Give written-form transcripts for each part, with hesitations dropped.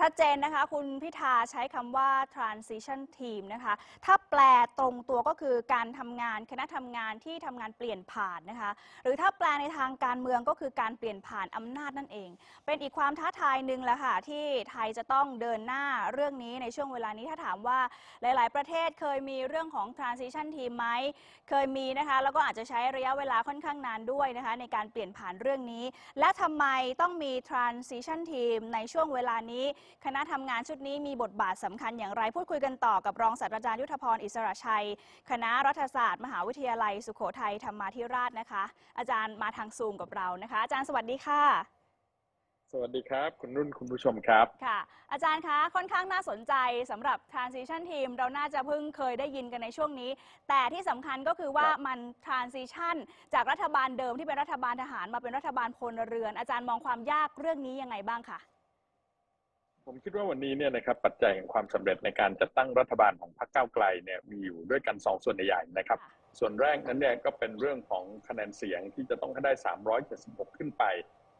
ชัดเจนนะคะคุณพิธาใช้คำว่า Transition Team นะคะถ้าแปลตรงตัวก็คือการทำงานคณะทำงานที่ทำงานเปลี่ยนผ่านนะคะหรือถ้าแปลในทางการเมืองก็คือการเปลี่ยนผ่านอำนาจนั่นเองเป็นอีกความท้าทายหนึ่งแหละค่ะที่ไทยจะต้องเดินหน้าเรื่องนี้ในช่วงเวลานี้ถ้าถามว่าหลายๆประเทศเคยมีเรื่องของ Transition Team ไหมเคยมีนะคะแล้วก็อาจจะใช้ระยะเวลาค่อนข้างนานด้วยนะคะในการเปลี่ยนผ่านเรื่องนี้และทำไมต้องมี Transition Team ในช่วงเวลานี้คณะทำงานชุดนี้มีบทบาทสำคัญอย่างไรพูดคุยกันต่อกับรองศาสตราจารย์ยุทธพรอิสระชัยคณะรัฐศาสตร์มหาวิทยาลัยสุโขทัยธรรมาธิราชนะคะอาจารย์มาทางซูมกับเรานะคะอาจารย์สวัสดีค่ะสวัสดีครับคุณนุ่นคุณผู้ชมครับค่ะอาจารย์คะค่อนข้างน่าสนใจสำหรับ Transition Team เราน่าจะเพิ่งเคยได้ยินกันในช่วงนี้แต่ที่สำคัญก็คือว่ามัน Transition จากรัฐบาลเดิมที่เป็นรัฐบาลทหารมาเป็นรัฐบาลพลเรือนอาจารย์มองความยากเรื่องนี้ยังไงบ้างคะผมคิดว่าวันนี้เนี่ยนะครับปัจจัยแห่งความสำเร็จในการจัดตั้งรัฐบาลของพรรคก้าวไกลเนี่ยมีอยู่ด้วยกัน2ส่วนใหญ่นะครับส่วนแรกนั้นเนี่ยก็เป็นเรื่องของคะแนนเสียงที่จะต้องให้ได้376ขึ้นไป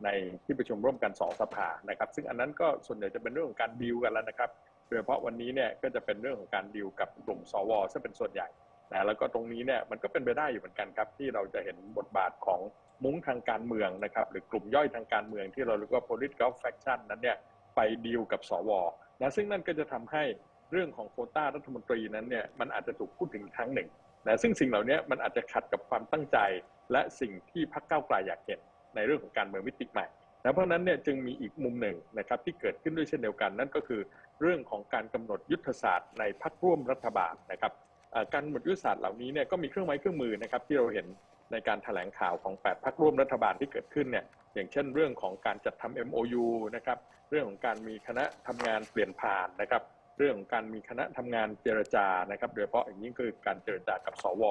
ในที่ประชุมร่วมกัน2สภานะครับซึ่งอันนั้นก็ส่วนใหญ่จะเป็นเรื่องของการดีลกันแล้วนะครับโดยเฉพาะวันนี้เนี่ยก็จะเป็นเรื่องของการดีลกับกลุ่มสวซึ่งเป็นส่วนใหญ่นะแล้วก็ตรงนี้เนี่ยมันก็เป็นไปได้อยู่เหมือนกันครับที่เราจะเห็นบทบาทของมุ้งทางการเมืองนะครับหรือกลุ่มย่อยทางการเมืองที่เราเรียกว่า Political Faction นั้นเนี่ยไปดีลกับสวนะซึ่งนั่นก็จะทำให้เรื่องของโควต้ารัฐมนตรีนั้นเนี่ยมันอาจจะถูกพูดถึงครั้งหนึ่งนะซึ่งสิ่งเหล่านี้มันอาจจะขัดกับความตั้งใจและสิ่งที่พรรคก้าวไกลอยากเห็นในเรื่องของการเมืองมิติใหม่นะเพราะนั้นเนี่ยจึงมีอีกมุมหนึ่งนะครับที่เกิดขึ้นด้วยเช่นเดียวกันนั่นก็คือเรื่องของการกำหนดยุทธศาสตร์ในพรรคร่วมรัฐบาลนะครับการกำหนดยุทธศาสตร์เหล่านี้เนี่ยก็มีเครื่องไม้เครื่องมือนะครับที่เราเห็นในการแถลงข่าวของ8พรรคร่วมรัฐบาลที่เกิดขึ้นเนี่ยอย่างเช่นเรื่องของการจัดทำ MOU นะครับเรื่องของการมีคณะทำงานเปลี่ยนผ่านนะครับเรื่องของการมีคณะทำงานเจรจานะครับโดยเฉพาะอย่างยิ่งคือการเจรจากับสว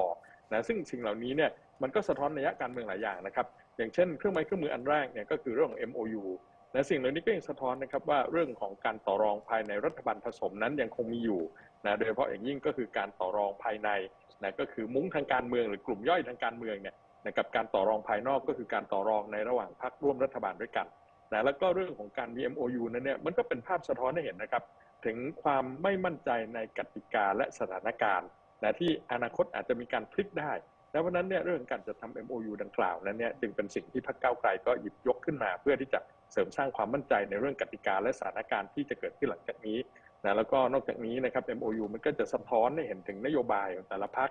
นะซึ่งสิ่งเหล่านี้เนี่ยมันก็สะท้อนนัยการเมืองหลายอย่างนะครับอย่างเช่นเครื่องไม้เครื่องมืออันแรกเนี่ยก็คือเรื่องของ MOU นะสิ่งเหล่านี้ก็ยังสะท้อนนะครับว่าเรื่องของการต่อรองภายในรัฐบาลผสมนั้นยังคงมีอยู่นะโดยเฉพาะอย่างยิ่งก็คือการต่อรองภายในนะก็คือมุ้งทางการเมืองหรือกลุ่มย่อยทางการเมืองเนี่ยกับการต่อรองภายนอกก็คือการต่อรองในระหว่างพรรคร่วมรัฐบาลด้วยกันนะแล้วก็เรื่องของการมี MOU นั้นเนี่ยมันก็เป็นภาพสะท้อนให้เห็นนะครับถึงความไม่มั่นใจในกติกาและสถานการณ์นะที่อนาคตอาจจะมีการพลิกได้และเพราะนั้นเนี่ยเรื่องการจะทำ MOU ดังกล่าวนั้นเนี่ยจึงเป็นสิ่งที่พรรคก้าวไกลก็หยิบยกขึ้นมาเพื่อที่จะเสริมสร้างความมั่นใจในเรื่องกติกาและสถานการณ์ที่จะเกิดขึ้นหลังจากนี้นะแล้วก็นอกจากนี้นะครับ MOU มันก็จะสะท้อนให้เห็นถึงนโยบายของแต่ละพรรค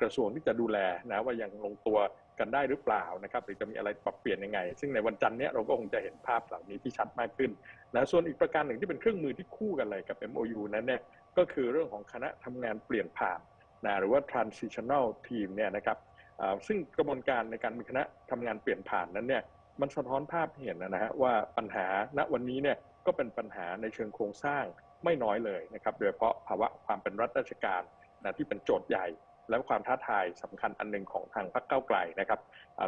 กระทรวงที่จะดูแลนะว่ายังลงตัวกันได้หรือเปล่านะครับหรือจะมีอะไรปรับเปลี่ยนยังไงซึ่งในวันจันทร์นี้เราก็คงจะเห็นภาพเหล่านี้ที่ชัดมากขึ้นนะส่วนอีกประการหนึ่งที่เป็นเครื่องมือที่คู่กันเลยกับ MOU นั้นเนี่ยก็คือเรื่องของคณะทำงานเปลี่ยนผ่านนะหรือว่า Transitional Team เนี่ยนะครับซึ่งกระบวนการในการมีคณะทำงานเปลี่ยนผ่านนั้นเนี่ยมันสะท้อนภาพเห็นนะฮะว่าปัญหาณวันนี้เนี่ยก็เป็นปัญหาในเชิงโครงสร้างไม่น้อยเลยนะครับโดยเฉพาะภาวะความเป็นรัฐราชการนะที่เป็นโจทย์ใหญ่และความท้าทายสำคัญอันหนึ่งของทางพรรคก้าวไกลนะครับ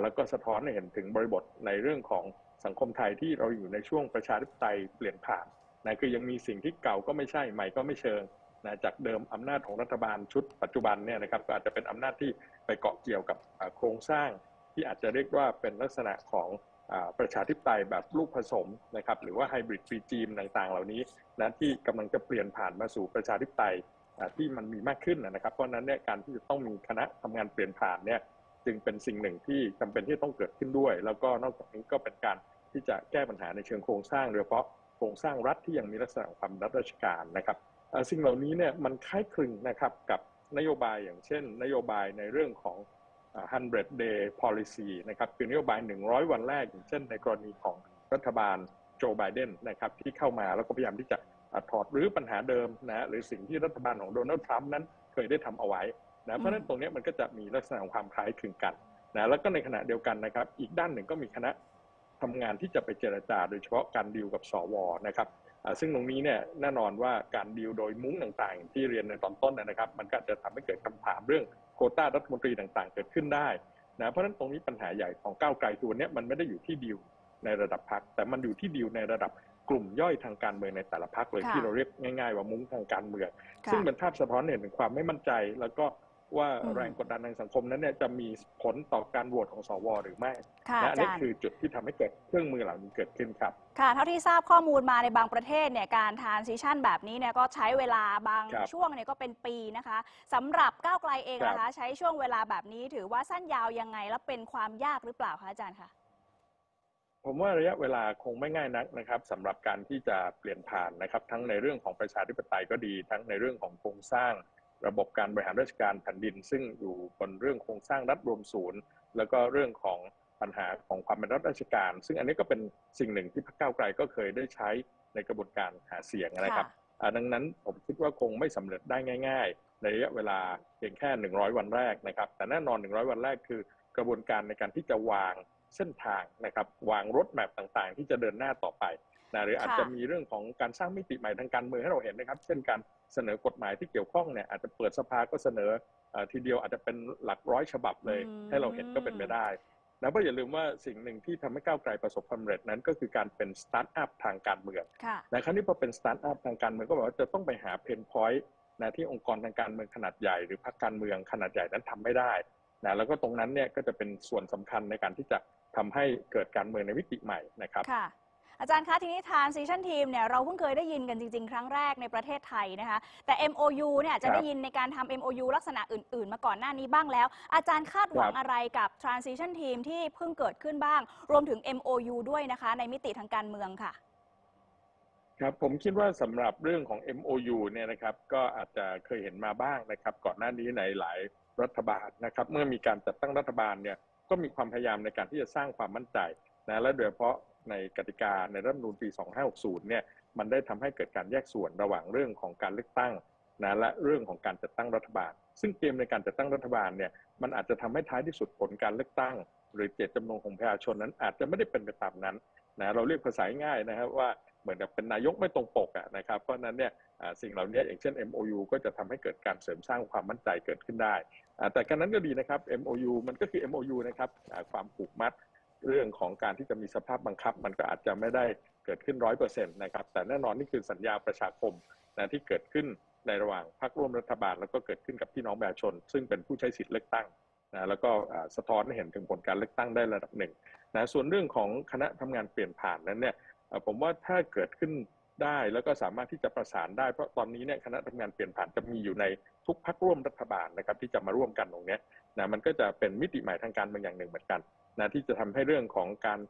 แล้วก็สะท้อนให้เห็นถึงบริบทในเรื่องของสังคมไทยที่เราอยู่ในช่วงประชาธิปไตยเปลี่ยนผ่านนะคือยังมีสิ่งที่เก่าก็ไม่ใช่ใหม่ก็ไม่เชิงนะจากเดิมอำนาจของรัฐบาลชุดปัจจุบันเนี่ยนะครับก็อาจจะเป็นอำนาจที่ไปเกาะเกี่ยวกับโครงสร้างที่อาจจะเรียกว่าเป็นลักษณะของประชาธิปไตยแบบลูกผสมนะครับหรือว่าไฮบริดฟรีจีมต่างๆเหล่านี้นะที่กำลังจะเปลี่ยนผ่านมาสู่ประชาธิปไตยที่มันมีมากขึ้นนะครับเพราะนั้นเนี่ยการที่จะต้องมีคณะทำงานเปลี่ยนผ่านเนี่ยจึงเป็นสิ่งหนึ่งที่จำเป็นที่ต้องเกิดขึ้นด้วยแล้วก็นอกจากนี้ก็เป็นการที่จะแก้ปัญหาในเชิงโครงสร้างโดยเฉพาะโครงสร้างรัฐที่ยังมีลักษณะของความรัฐราชการนะครับสิ่งเหล่านี้เนี่ยมันคล้ายคลึงนะครับกับนโยบายอย่างเช่นนโยบายในเรื่องของ 100 day policy นะครับคือนโยบาย100วันแรกอย่างเช่นในกรณีของรัฐบาลโจไบเดนนะครับที่เข้ามาแล้วก็พยายามที่จะถอดรื้อปัญหาเดิมนะหรือสิ่งที่รัฐบาลของโดนัลด์ทรัมป์นั้นเคยได้ทำเอาไว้นะเพราะฉะนั้นตรงนี้มันก็จะมีลักษณะของความคล้ายคลึงกันนะแล้วก็ในขณะเดียวกันนะครับอีกด้านหนึ่งก็มีคณะทำงานที่จะไปเจรจาโดยเฉพาะการดีลกับสวนะครับซึ่งตรงนี้เนี่ยแน่นอนว่าการดีลโดยมุ้งต่างๆที่เรียนในตอนต้นนะครับมันก็จะทำให้เกิดคำถามเรื่องโควต้ารัฐมนตรีต่างๆเกิดขึ้นได้นะเพราะฉะนั้นตรงนี้ปัญหาใหญ่ของก้าวไกลตัวนี้มันไม่ได้อยู่ที่ดีลในระดับพรรคแต่มันอยู่ที่ดีลในระดับกลุ่มย่อยทางการเมืองในแต่ละพรรคเลยที่เราเรียกง่ายๆว่ามุ้งทางการเมืองซึ่งเป็นภาพสะท้อนเห็นถึงความไม่มั่นใจแล้วก็ ว่าแรงกดดันทางสังคมนั้นเนี่ยจะมีผลต่อการโหวตของสว.หรือไม่และนี่คือจุดที่ทำให้เกิดเครื่องมือเหล่านี้เกิดขึ้นครับค่ะเท่าที่ทราบข้อมูลมาในบางประเทศเนี่ยการTransitionแบบนี้เนี่ยก็ใช้เวลาบางช่วงเนี่ยก็เป็นปีนะคะสำหรับก้าวไกลเองนะคะใช้ช่วงเวลาแบบนี้ถือว่าสั้นยาวยังไงและเป็นความยากหรือเปล่าคะอาจารย์คะผมว่าระยะเวลาคงไม่ง่ายนักนะครับสำหรับการที่จะเปลี่ยนผ่านนะครับทั้งในเรื่องของประชาธิปไตยก็ดีทั้งในเรื่องของโครงสร้างระบบการบริหารราชการแผ่นดินซึ่งอยู่บนเรื่องโครงสร้างรัฐรวมศูนย์แล้วก็เรื่องของปัญหาของความเป็นรัฐราชการซึ่งอันนี้ก็เป็นสิ่งหนึ่งที่พรรคก้าวไกลก็เคยได้ใช้ในกระบวนการหาเสียงนะครับดังนั้นผมคิดว่าคงไม่สำเร็จได้ง่ายๆในระยะเวลาเพียงแค่100 วันแรกนะครับแต่แน่นอน100 วันแรกคือกระบวนการในการที่จะวางเส้นทางนะครับวางรถแมพต่างๆที่จะเดินหน้าต่อไปนะหรืออาจจะมีเรื่องของการสร้างมิติใหม่ทางการเมืองให้เราเห็นนะครับเช่นการเสนอกฎหมายที่เกี่ยวข้องเนี่ยอาจจะเปิดสภาก็เสนอทีเดียวอาจจะเป็นหลักร้อยฉบับเลยให้เราเห็นก็เป็นไปได้แล้วก็อย่าลืมว่าสิ่งหนึ่งที่ทำให้ก้าวไกลประสบความสำเร็จนั้นก็คือการเป็นสตาร์ทอัพทางการเมืองนะครั้งนี้พอเป็นสตาร์ทอัพทางการเมืองก็หมายว่าจะต้องไปหาเพนพอยต์นะที่องค์กรทางการเมืองขนาดใหญ่หรือพรรคการเมืองขนาดใหญ่นั้นทำไม่ได้นะแล้วก็ตรงนั้นเนี่ยก็จะเป็นส่วนสำคัญในการที่จะทำให้เกิดการเมืองในมิติใหม่นะครับอาจารย์คะทีนี้Transition Teamเนี่ยเราเพิ่งเคยได้ยินกันจริงๆครั้งแรกในประเทศไทยนะคะแต่ MOU เนี่ยจะได้ยินในการทำ MOU ลักษณะอื่นๆมาก่อนหน้านี้บ้างแล้วอาจารย์คาดหวังอะไรกับ Transition Team ที่เพิ่งเกิดขึ้นบ้างรวมถึง MOU ด้วยนะคะในมิติทางการเมืองค่ะครับผมคิดว่าสำหรับเรื่องของ MOU เนี่ยนะครับก็อาจจะเคยเห็นมาบ้างนะครับก่อนหน้านี้ในหลายรัฐบาลนะครับเมื่อมีการจัดตั้งรัฐบาลเนี่ยก็มีความพยายามในการที่จะสร้างความมั่นใจนะและโดยเฉพาะในกติกาในรัฐธรรมนูญปี2560เนี่ยมันได้ทำให้เกิดการแยกส่วนระหว่างเรื่องของการเลือกตั้งนะและเรื่องของการจัดตั้งรัฐบาลซึ่งเกมในการจัดตั้งรัฐบาลเนี่ยมันอาจจะทำให้ท้ายที่สุดผลการเลือกตั้งหรือเจตจำนงของประชาชนนั้นอาจจะไม่ได้เป็นไปตามนั้นนะเราเรียกภาษาง่ายนะครับว่าเหมือนกับเป็นนายกไม่ตรงปกนะครับเพราะนั้นเนี่ยสิ่งเหล่านี้อย่างเช่น MOU ก็จะทำให้เกิดการเสริมสร้างความมั่นใจเกิดขึ้นได้แต่การนั้นก็ดีนะครับ MOU มันก็คือ MOU นะครับความผูกมัดเรื่องของการที่จะมีสภาพบังคับมันก็อาจจะไม่ได้เกิดขึ้น 100% นะครับแต่แน่นอนนี่คือสัญญาประชาคมนะที่เกิดขึ้นในระหว่างพรรคร่วมรัฐบาลแล้วก็เกิดขึ้นกับพี่น้องประชาชนซึ่งเป็นผู้ใช้สิทธิ์เลือกตั้งนะแล้วก็สะท้อนให้เห็นถึงผลการเลือกตั้งได้ระดับหนึ่งนะส่วนเรื่องของคณะทำงานเปลี่ยนผ่านนั้นเนี่ยผมว่าถ้าเกิดขึ้นได้แล้วก็สามารถที่จะประสานได้เพราะตอนนี้เนี่ยคณะทำงานเปลี่ยนผ่านจะมีอยู่ในทุกพรรคร่วมรัฐบาลนะครับที่จะมาร่วมกันตรงนี้นะมันก็จะเป็นมิติใหม่ทางการเมืองอย่างหนึ่งเหมือนกันนะที่จะทำให้เรื่องของการ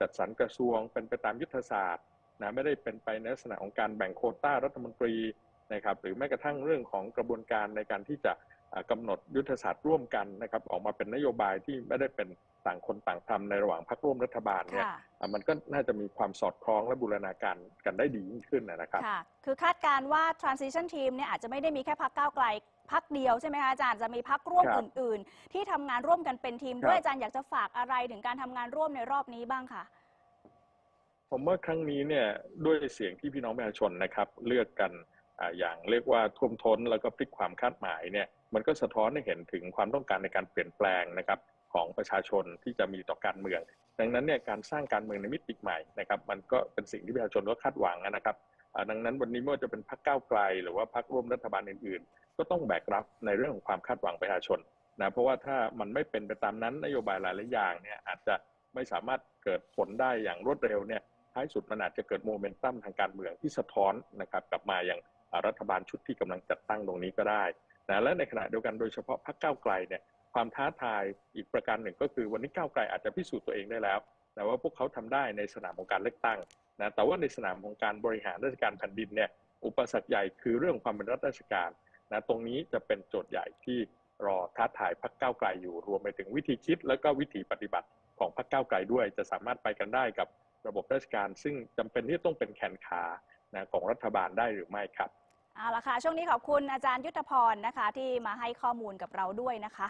จัดสรรกระทรวงเป็นไปตามยุทธศาสตร์นะไม่ได้เป็นไปในลักษณะของการแบ่งโควต้ารัฐมนตรีนะครับหรือแม้กระทั่งเรื่องของกระบวนการในการที่จะกำหนดยุทธศาสตร์ร่วมกันนะครับออกมาเป็นนโยบายที่ไม่ได้เป็นต่างคนต่างทำในระหว่างพรรคร่วมรัฐบาลเนี่ยมันก็น่าจะมีความสอดคล้องและบูรณาการกันได้ดียิ่งขึ้นนะครับคือคาดการณ์ว่า Transition Team เนี่ยอาจจะไม่ได้มีแค่พรรคก้าวไกลพรรคเดียวใช่ไหมคะอาจารย์จะมีพรรคร่วมอื่นๆที่ทำงานร่วมกันเป็นทีมด้วยอาจารย์อยากจะฝากอะไรถึงการทำงานร่วมในรอบนี้บ้างค่ะผมว่าครั้งนี้เนี่ยด้วยเสียงที่พี่น้องประชาชนนะครับเลือกกันอย่างเรียกว่าท่วมท้นแล้วก็พลิกความคาดหมายเนี่ยมันก็สะท้อนให้เห็นถึงความต้องการในการเปลี่ยนแปลงนะครับของประชาชนที่จะมีต่อการเมืองดังนั้นเนี่ยการสร้างการเมืองในมิติใหม่นะครับมันก็เป็นสิ่งที่ประชาชนก็คาดหวังนะครับดังนั้นวันนี้ไม่ว่าจะเป็นพรรคก้าวไกลหรือว่าพรรคร่วมรัฐบาลอื่นๆก็ต้องแบกรับในเรื่องของความคาดหวังประชาชนนะเพราะว่าถ้ามันไม่เป็นไปตามนั้นนโยบายหลายๆอย่างเนี่ยอาจจะไม่สามารถเกิดผลได้อย่างรวดเร็วเนี่ยท้ายสุดมันอาจจะเกิดโมเมนตัมทางการเมืองที่สะท้อนนะครับกลับมาอย่างรัฐบาลชุดที่กำลังจัดตั้งตรงนี้ก็ได้นะและในขณะเดียวกันโดยเฉพาะพรรคก้าวไกลเนี่ยความท้าทายอีกประการหนึ่งก็คือวันนี้ก้าวไกลอาจจะพิสูจน์ตัวเองได้แล้วแต่ว่าพวกเขาทำได้ในสนามของการเลือกตั้งนะแต่ว่าในสนามของการบริหารราชการแผ่นดินเนี่ยอุปสรรคใหญ่คือเรื่องความเป็นรัฐราชการนะตรงนี้จะเป็นโจทย์ใหญ่ที่รอท้าทายพรรคก้าวไกลอยู่รวมไปถึงวิธีคิดและก็วิธีปฏิบัติของพรรคก้าวไกลด้วยจะสามารถไปกันได้กับระบบราชการซึ่งจำเป็นที่ต้องเป็นแขนขาของรัฐบาลได้หรือไม่ครับเอาละค่ะช่วงนี้ขอบคุณอาจารย์ยุทธพรนะคะที่มาให้ข้อมูลกับเราด้วยนะคะ